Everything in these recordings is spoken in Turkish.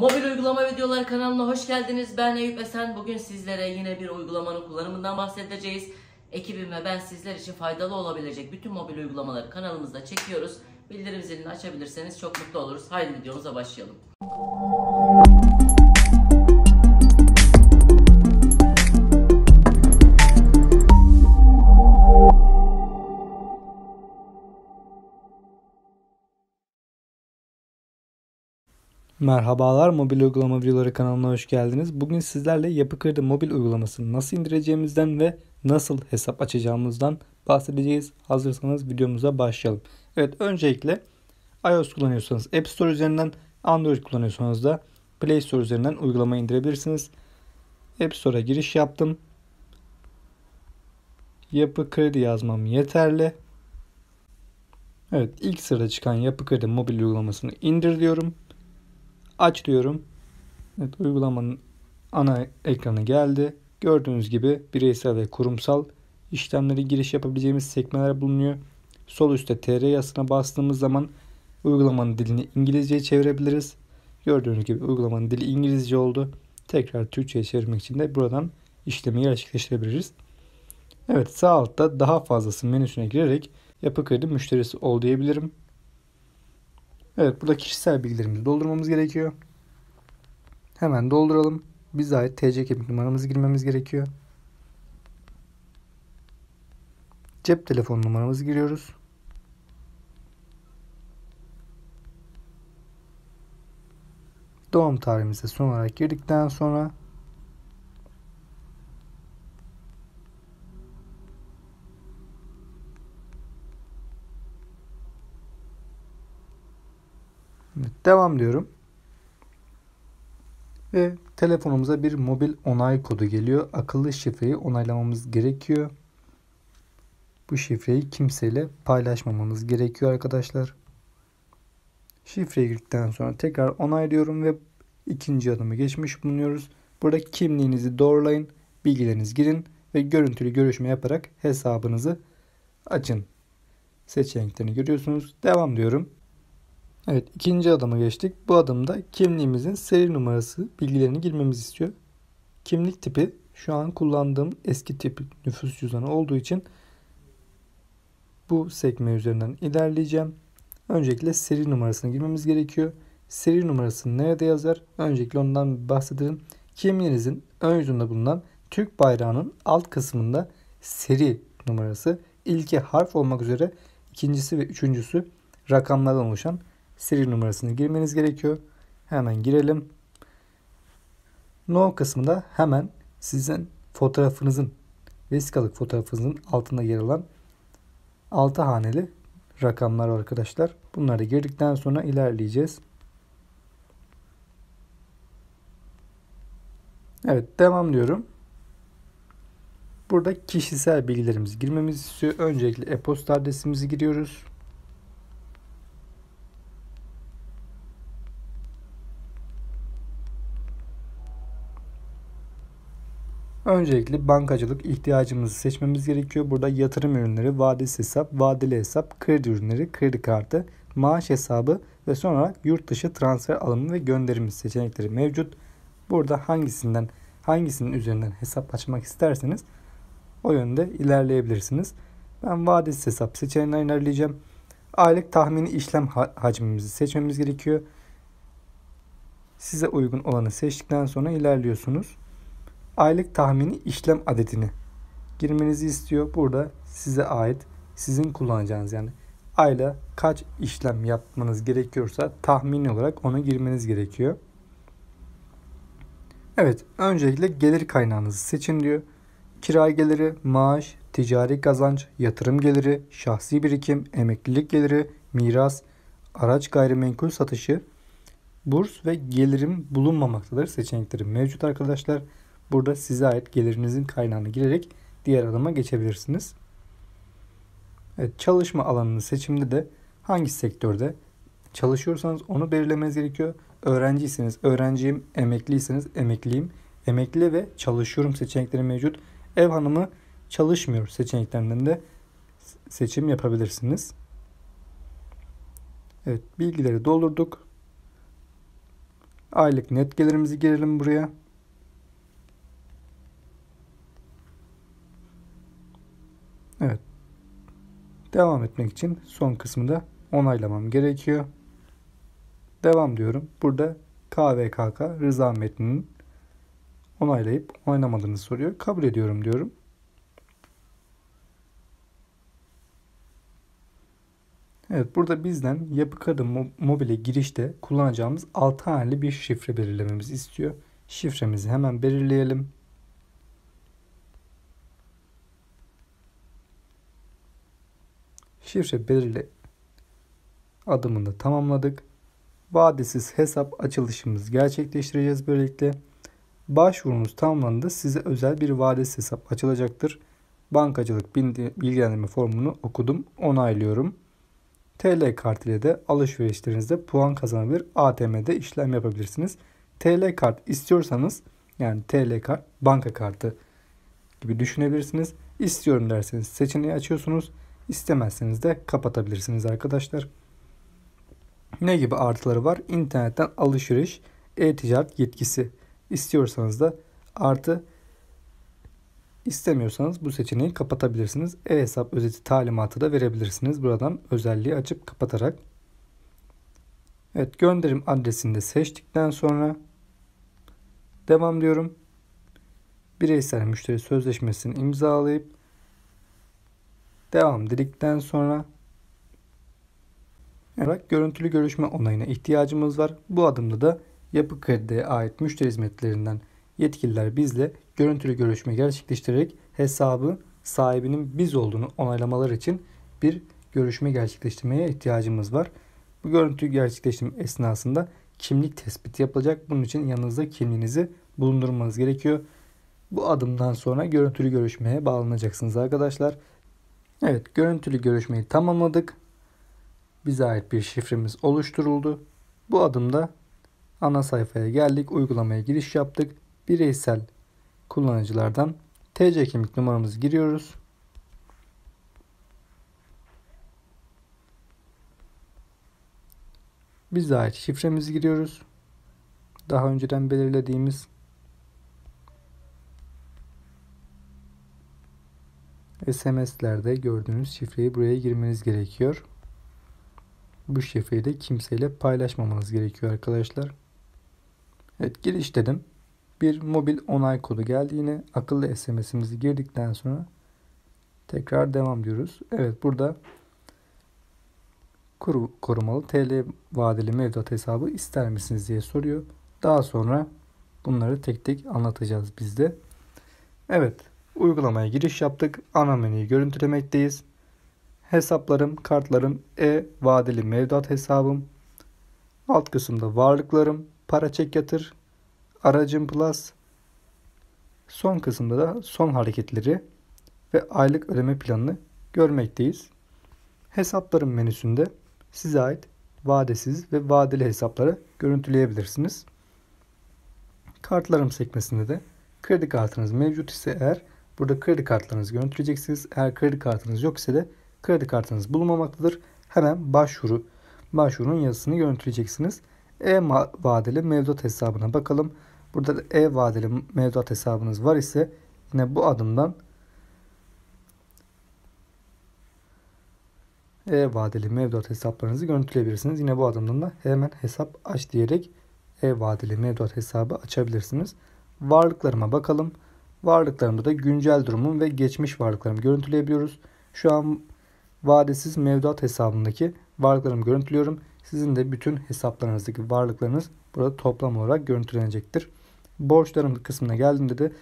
Mobil uygulama videoları kanalına hoş geldiniz. Ben Eyüp Esen. Bugün sizlere yine bir uygulamanın kullanımından bahsedeceğiz. Ekibim ve ben sizler için faydalı olabilecek bütün mobil uygulamaları kanalımızda çekiyoruz. Bildirim zilini açabilirseniz çok mutlu oluruz. Haydi videomuza başlayalım. Merhabalar, mobil uygulama videoları kanalına hoş geldiniz. Bugün sizlerle Yapı Kredi mobil uygulamasını nasıl indireceğimizden ve nasıl hesap açacağımızdan bahsedeceğiz. Hazırsanız videomuza başlayalım. Evet, öncelikle iOS kullanıyorsanız App Store üzerinden, Android kullanıyorsanız da Play Store üzerinden uygulamayı indirebilirsiniz. App Store'a giriş yaptım. Yapı Kredi yazmam yeterli. Evet, ilk sırada çıkan Yapı Kredi mobil uygulamasını indir diyorum. Aç diyorum. Evet, uygulamanın ana ekranı geldi. Gördüğünüz gibi bireysel ve kurumsal işlemlere giriş yapabileceğimiz sekmeler bulunuyor. Sol üstte TR yazısına bastığımız zaman uygulamanın dilini İngilizceye çevirebiliriz. Gördüğünüz gibi uygulamanın dili İngilizce oldu. Tekrar Türkçe'ye çevirmek için de buradan işlemi gerçekleştirebiliriz. Evet, sağ altta daha fazlası menüsüne girerek Yapı Kredi müşterisi ol diyebilirim. Evet, burada kişisel bilgilerimizi doldurmamız gerekiyor. Hemen dolduralım. Bize ait TC kimlik numaramızı girmemiz gerekiyor. Cep telefon numaramızı giriyoruz. Doğum tarihimizi son olarak girdikten sonra devam diyorum. Ve telefonumuza bir mobil onay kodu geliyor. Akıllı şifreyi onaylamamız gerekiyor. Bu şifreyi kimseyle paylaşmamamız gerekiyor arkadaşlar. Şifreye girdikten sonra tekrar onaylıyorum ve ikinci adımı geçmiş bulunuyoruz. Burada kimliğinizi doğrulayın, bilgilerinizi girin ve görüntülü görüşme yaparak hesabınızı açın seçeneklerini görüyorsunuz. Devam diyorum. Evet, ikinci adıma geçtik. Bu adımda kimliğimizin seri numarası bilgilerini girmemizi istiyor. Kimlik tipi şu an kullandığım eski tip nüfus cüzdanı olduğu için bu sekme üzerinden ilerleyeceğim. Öncelikle seri numarasını girmemiz gerekiyor. Seri numarasını nerede yazar? Öncelikle ondan bahsedelim. Kimliğinizin ön yüzünde bulunan Türk bayrağının alt kısmında seri numarası, ilki harf olmak üzere ikincisi ve üçüncüsü rakamlardan oluşan seri numarasını girmeniz gerekiyor. Hemen girelim. No kısmında hemen sizin fotoğrafınızın, vesikalık fotoğrafınızın altında yer alan 6 haneli rakamlar arkadaşlar. Bunları girdikten sonra ilerleyeceğiz. Evet, devam diyorum. Burada kişisel bilgilerimizi girmemizi istiyor. Öncelikle e-posta adresimizi giriyoruz. Öncelikle bankacılık ihtiyacımızı seçmemiz gerekiyor. Burada yatırım ürünleri, vadeli hesap, kredi ürünleri, kredi kartı, maaş hesabı ve sonra yurt dışı transfer alımı ve gönderimi seçenekleri mevcut. Burada hangisinin üzerinden hesap açmak isterseniz o yönde ilerleyebilirsiniz. Ben vadeli hesap seçeneğinden ilerleyeceğim. Aylık tahmini işlem hacmimizi seçmemiz gerekiyor. Size uygun olanı seçtikten sonra ilerliyorsunuz. Aylık tahmini işlem adetini girmenizi istiyor. Burada size ait, sizin kullanacağınız, yani ayda kaç işlem yapmanız gerekiyorsa tahmini olarak onu girmeniz gerekiyor. Evet, öncelikle gelir kaynağınızı seçin diyor. Kira geliri, maaş, ticari kazanç, yatırım geliri, şahsi birikim, emeklilik geliri, miras, araç gayrimenkul satışı, burs ve gelirim bulunmamaktadır seçenekleri mevcut arkadaşlar. Burada size ait gelirinizin kaynağını girerek diğer adıma geçebilirsiniz. Evet, çalışma alanının seçiminde de hangi sektörde çalışıyorsanız onu belirlemeniz gerekiyor. Öğrenciyseniz öğrenciyim, emekliyseniz emekliyim, emekli ve çalışıyorum seçenekleri mevcut. Ev hanımı çalışmıyor seçeneklerinden de seçim yapabilirsiniz. Evet, bilgileri doldurduk. Aylık net gelirimizi girelim buraya. Evet. Devam etmek için son kısmında onaylamam gerekiyor. Devam diyorum. Burada KVKK rıza metninin onaylayıp onaylamadığını soruyor. Kabul ediyorum diyorum. Evet, burada bizden Yapı Kredi mobile girişte kullanacağımız 6 haneli bir şifre belirlememizi istiyor. Şifremizi hemen belirleyelim. Şifre belirle adımını da tamamladık. Vadesiz hesap açılışımızı gerçekleştireceğiz böylelikle. Başvurunuz tamamlandığında size özel bir vadesiz hesap açılacaktır. Bankacılık bilgilendirme formunu okudum. Onaylıyorum. TL kart ile de alışverişlerinizde puan kazanabilir. ATM'de işlem yapabilirsiniz. TL kart istiyorsanız, yani TL kart, banka kartı gibi düşünebilirsiniz. İstiyorum derseniz seçeneği açıyorsunuz. İstemezseniz de kapatabilirsiniz arkadaşlar. Ne gibi artıları var? İnternetten alışveriş, e-ticaret yetkisi. İstiyorsanız da artı, istemiyorsanız bu seçeneği kapatabilirsiniz. E-hesap özeti talimatı da verebilirsiniz. Buradan özelliği açıp kapatarak. Evet, gönderim adresini de seçtikten sonra devam diyorum. Bireysel müşteri sözleşmesini imzalayıp devam dedikten sonra görüntülü görüşme onayına ihtiyacımız var. Bu adımda da Yapı Kredi'ye ait müşteri hizmetlerinden yetkililer bizle görüntülü görüşme gerçekleştirerek hesabı sahibinin biz olduğunu onaylamaları için bir görüşme gerçekleştirmeye ihtiyacımız var. Bu görüntü gerçekleştirme esnasında kimlik tespiti yapılacak. Bunun için yanınızda kimliğinizi bulundurmanız gerekiyor. Bu adımdan sonra görüntülü görüşmeye bağlanacaksınız arkadaşlar. Evet, görüntülü görüşmeyi tamamladık. Bize ait bir şifremiz oluşturuldu. Bu adımda ana sayfaya geldik. Uygulamaya giriş yaptık. Bireysel kullanıcılardan TC kimlik numaramızı giriyoruz. Bize ait şifremizi giriyoruz. Daha önceden belirlediğimiz. SMS'lerde gördüğünüz şifreyi buraya girmeniz gerekiyor. Bu şifreyi de kimseyle paylaşmamanız gerekiyor arkadaşlar. Evet, giriş dedim. Bir mobil onay kodu geldi yine. Akıllı SMS'imizi girdikten sonra tekrar devam diyoruz. Evet, burada korumalı TL vadeli mevduat hesabı ister misiniz diye soruyor. Daha sonra bunları tek tek anlatacağız biz de. Evet, uygulamaya giriş yaptık. Ana menüyü görüntülemekteyiz. Hesaplarım, kartlarım, vadeli mevduat hesabım. Alt kısımda varlıklarım, para çek yatır, aracım plus. Son kısımda da son hareketleri ve aylık ödeme planını görmekteyiz. Hesaplarım menüsünde size ait vadesiz ve vadeli hesapları görüntüleyebilirsiniz. Kartlarım sekmesinde de kredi kartınız mevcut ise eğer burada kredi kartlarınızı görüntüleyeceksiniz. Eğer kredi kartınız yok ise de kredi kartınız bulunmamaktadır. Hemen başvurunun yazısını görüntüleyeceksiniz. E-vadeli mevduat hesabına bakalım. Burada da E-vadeli mevduat hesabınız var ise yine bu adımdan E-vadeli mevduat hesaplarınızı görüntüleyebilirsiniz. Yine bu adımdan da hemen hesap aç diyerek E-vadeli mevduat hesabı açabilirsiniz. Varlıklarıma bakalım. Varlıklarımda da güncel durumum ve geçmiş varlıklarımı görüntüleyebiliyoruz. Şu an vadesiz mevduat hesabındaki varlıklarımı görüntülüyorum. Sizin de bütün hesaplarınızdaki varlıklarınız burada toplam olarak görüntülenecektir. Borçlarım kısmına geldiğimde de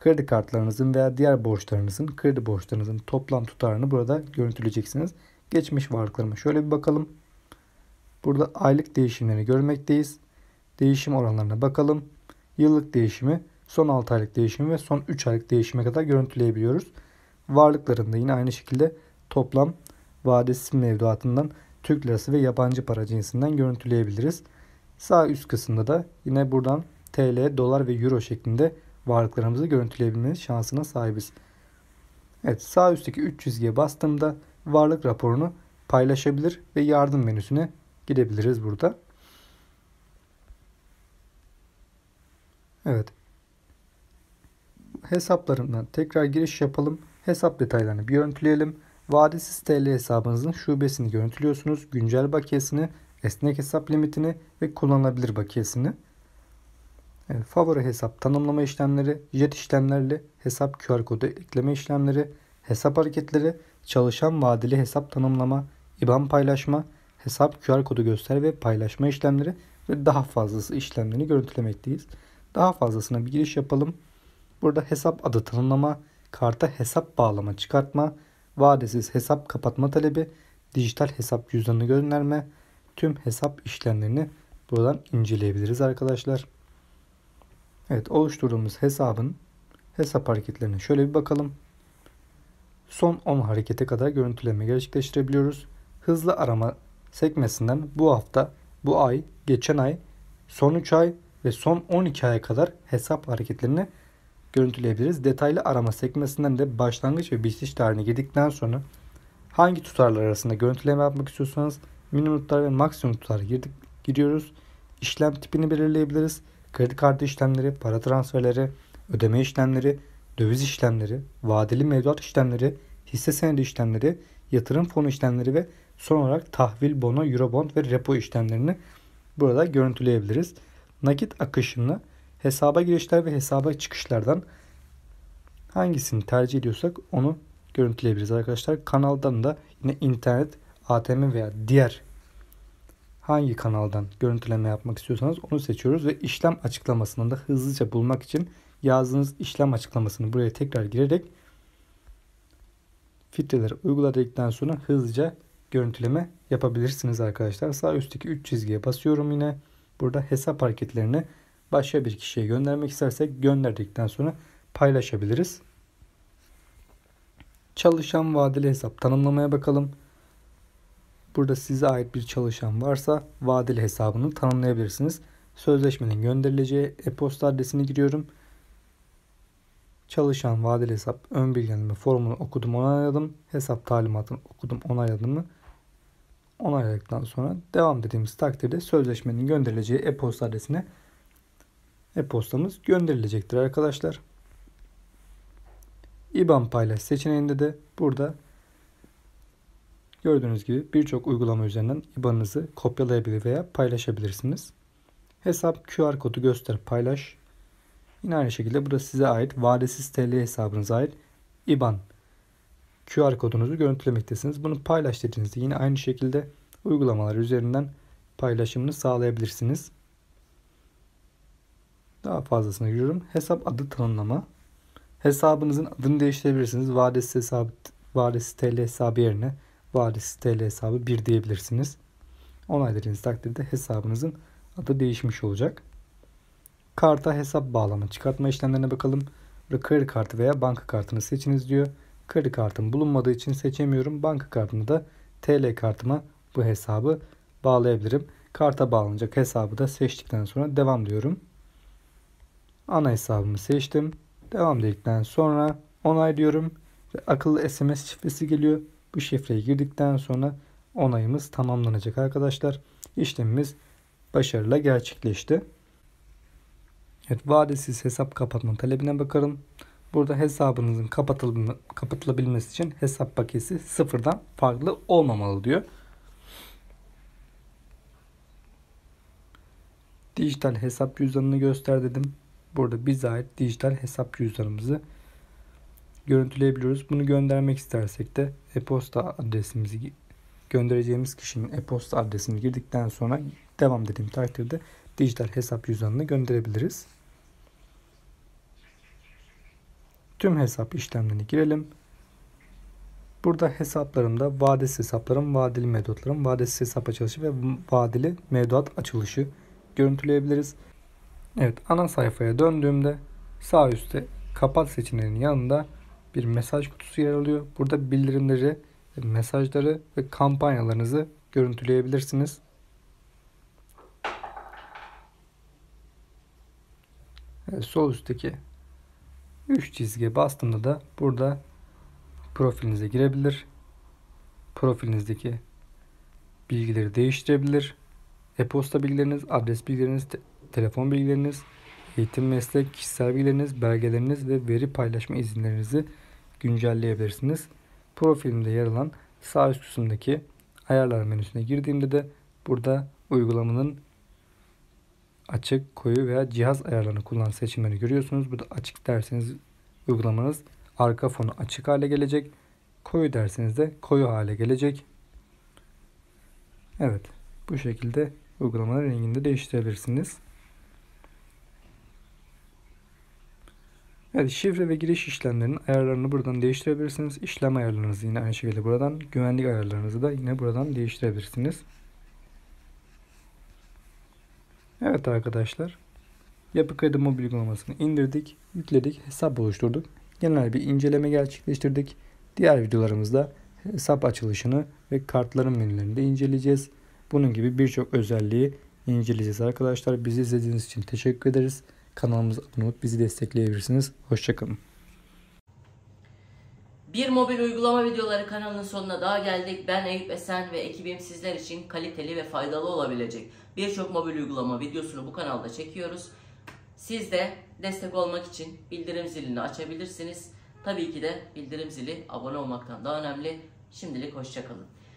kredi kartlarınızın veya diğer borçlarınızın, kredi borçlarınızın toplam tutarını burada görüntüleyeceksiniz. Geçmiş varlıklarıma şöyle bir bakalım. Burada aylık değişimleri görmekteyiz. Değişim oranlarına bakalım. Yıllık değişimi, son 6 aylık değişimi ve son 3 aylık değişime kadar görüntüleyebiliyoruz. Varlıklarında yine aynı şekilde toplam vadesiz mevduatından Türk lirası ve yabancı para cinsinden görüntüleyebiliriz. Sağ üst kısımda da yine buradan TL, dolar ve euro şeklinde varlıklarımızı görüntüleyebilme şansına sahibiz. Evet, sağ üstteki 3 çizgiye bastığımda varlık raporunu paylaşabilir ve yardım menüsüne gidebiliriz burada. Evet. Hesaplarından tekrar giriş yapalım. Hesap detaylarını bir görüntüleyelim. Vadesiz TL hesabınızın şubesini görüntülüyorsunuz. Güncel bakiyesini, esnek hesap limitini ve kullanılabilir bakiyesini. Evet, favori hesap tanımlama işlemleri, jet işlemlerle hesap QR kodu ekleme işlemleri, hesap hareketleri, çalışan vadeli hesap tanımlama, IBAN paylaşma, hesap QR kodu göster ve paylaşma işlemleri ve daha fazlası işlemlerini görüntülemekteyiz. Daha fazlasına bir giriş yapalım. Burada hesap adı tanımlama, karta hesap bağlama çıkartma, vadesiz hesap kapatma talebi, dijital hesap cüzdanını gönderme, tüm hesap işlemlerini buradan inceleyebiliriz arkadaşlar. Evet, oluşturduğumuz hesabın hesap hareketlerine şöyle bir bakalım. Son 10 harekete kadar görüntüleme gerçekleştirebiliyoruz. Hızlı arama sekmesinden bu hafta, bu ay, geçen ay, son 3 ay ve son 12 aya kadar hesap hareketlerini görüntüleyebiliriz. Detaylı arama sekmesinden de başlangıç ve bitiş tarihine girdikten sonra hangi tutarlar arasında görüntüleme yapmak istiyorsanız minimum tutar ve maksimum tutar giriyoruz. İşlem tipini belirleyebiliriz. Kredi kartı işlemleri, para transferleri, ödeme işlemleri, döviz işlemleri, vadeli mevduat işlemleri, hisse senedi işlemleri, yatırım fonu işlemleri ve son olarak tahvil, bono, eurobond ve repo işlemlerini burada görüntüleyebiliriz. Nakit akışını hesaba girişler ve hesaba çıkışlardan hangisini tercih ediyorsak onu görüntüleyebiliriz arkadaşlar. Kanaldan da yine internet, ATM veya diğer hangi kanaldan görüntüleme yapmak istiyorsanız onu seçiyoruz ve işlem açıklamasını da hızlıca bulmak için yazdığınız işlem açıklamasını buraya tekrar girerek filtreleri uyguladıktan sonra hızlıca görüntüleme yapabilirsiniz arkadaşlar. Sağ üstteki 3 çizgiye basıyorum yine. Burada hesap hareketlerini başka bir kişiye göndermek istersek gönderdikten sonra paylaşabiliriz. Çalışan vadeli hesap tanımlamaya bakalım. Burada size ait bir çalışan varsa vadeli hesabını tanımlayabilirsiniz. Sözleşmenin gönderileceği e-posta adresini giriyorum. Çalışan vadeli hesap ön bilgilendirme formunu okudum, onayladım. Hesap talimatını okudum, onayladım. Onayladıktan sonra devam dediğimiz takdirde sözleşmenin gönderileceği e-posta adresine e-postamız gönderilecektir arkadaşlar. IBAN paylaş seçeneğinde de burada gördüğünüz gibi birçok uygulama üzerinden IBAN'ınızı kopyalayabilir veya paylaşabilirsiniz. Hesap QR kodu göster paylaş. Yine aynı şekilde burada size ait vadesiz TL hesabınıza ait IBAN QR kodunuzu görüntülemektesiniz. Bunu paylaş dediğinizde yine aynı şekilde uygulamalar üzerinden paylaşımını sağlayabilirsiniz. Daha fazlasına giriyorum. Hesap adı tanımlama. Hesabınızın adını değiştirebilirsiniz. Vadesiz TL hesabı yerine vadesiz TL hesabı 1 diyebilirsiniz. Onayladığınız takdirde hesabınızın adı değişmiş olacak. Karta hesap bağlama çıkartma işlemlerine bakalım. Burada kredi kartı veya banka kartını seçiniz diyor. Kredi kartım bulunmadığı için seçemiyorum. Banka kartını da TL kartıma bu hesabı bağlayabilirim. Karta bağlanacak hesabı da seçtikten sonra devam diyorum. Ana hesabımı seçtim. Devam dedikten sonra onay diyorum. Ve akıllı SMS şifresi geliyor. Bu şifreyi girdikten sonra onayımız tamamlanacak arkadaşlar. İşlemimiz başarıyla gerçekleşti. Evet, vadesiz hesap kapatma talebine bakalım. Burada hesabınızın kapatılabilmesi için hesap bakiyesi sıfırdan farklı olmamalı diyor. Dijital hesap cüzdanını göster dedim. Burada bize ait dijital hesap cüzdanımızı görüntüleyebiliyoruz. Bunu göndermek istersek de e-posta adresimizi göndereceğimiz kişinin e-posta adresini girdikten sonra devam dediğim takdirde dijital hesap cüzdanını gönderebiliriz. Tüm hesap işlemlerini girelim. Burada hesaplarımda vadesiz hesaplarım, vadeli mevduatlarım, vadesiz hesap açılışı ve vadeli mevduat açılışı görüntüleyebiliriz. Evet, ana sayfaya döndüğümde sağ üstte kapat seçeneğinin yanında bir mesaj kutusu yer alıyor. Burada bildirimleri, mesajları ve kampanyalarınızı görüntüleyebilirsiniz. Evet, sol üstteki 3 çizgiye bastığımda da burada profilinize girebilir. Profilinizdeki bilgileri değiştirebilir. E-posta bilgileriniz, adres bilgileriniz, telefon bilgileriniz, eğitim, meslek, kişisel bilgileriniz, belgeleriniz ve veri paylaşma izinlerinizi güncelleyebilirsiniz. Profilimde yer alan sağ üst kısımdaki ayarlar menüsüne girdiğimde de burada uygulamanın açık, koyu veya cihaz ayarlarını kullanan seçimleri görüyorsunuz. Burada açık derseniz uygulamanız arka fonu açık hale gelecek. Koyu derseniz de koyu hale gelecek. Evet, bu şekilde uygulamanın rengini de değiştirebilirsiniz. Evet, şifre ve giriş işlemlerinin ayarlarını buradan değiştirebilirsiniz. İşlem ayarlarınızı yine aynı şekilde buradan, güvenlik ayarlarınızı da yine buradan değiştirebilirsiniz. Evet arkadaşlar, Yapı Kredi mobil uygulamasını indirdik, yükledik, hesap oluşturduk. Genel bir inceleme gerçekleştirdik. Diğer videolarımızda hesap açılışını ve kartların menülerini de inceleyeceğiz. Bunun gibi birçok özelliği inceleyeceğiz arkadaşlar. Bizi izlediğiniz için teşekkür ederiz. Kanalımıza abone olup bizi destekleyebilirsiniz. Hoşçakalın. Bir mobil uygulama videoları kanalının sonuna daha geldik. Ben Eyüp Esen ve ekibim sizler için kaliteli ve faydalı olabilecek birçok mobil uygulama videosunu bu kanalda çekiyoruz. Siz de destek olmak için bildirim zilini açabilirsiniz. Tabii ki de bildirim zili abone olmaktan daha önemli. Şimdilik hoşçakalın.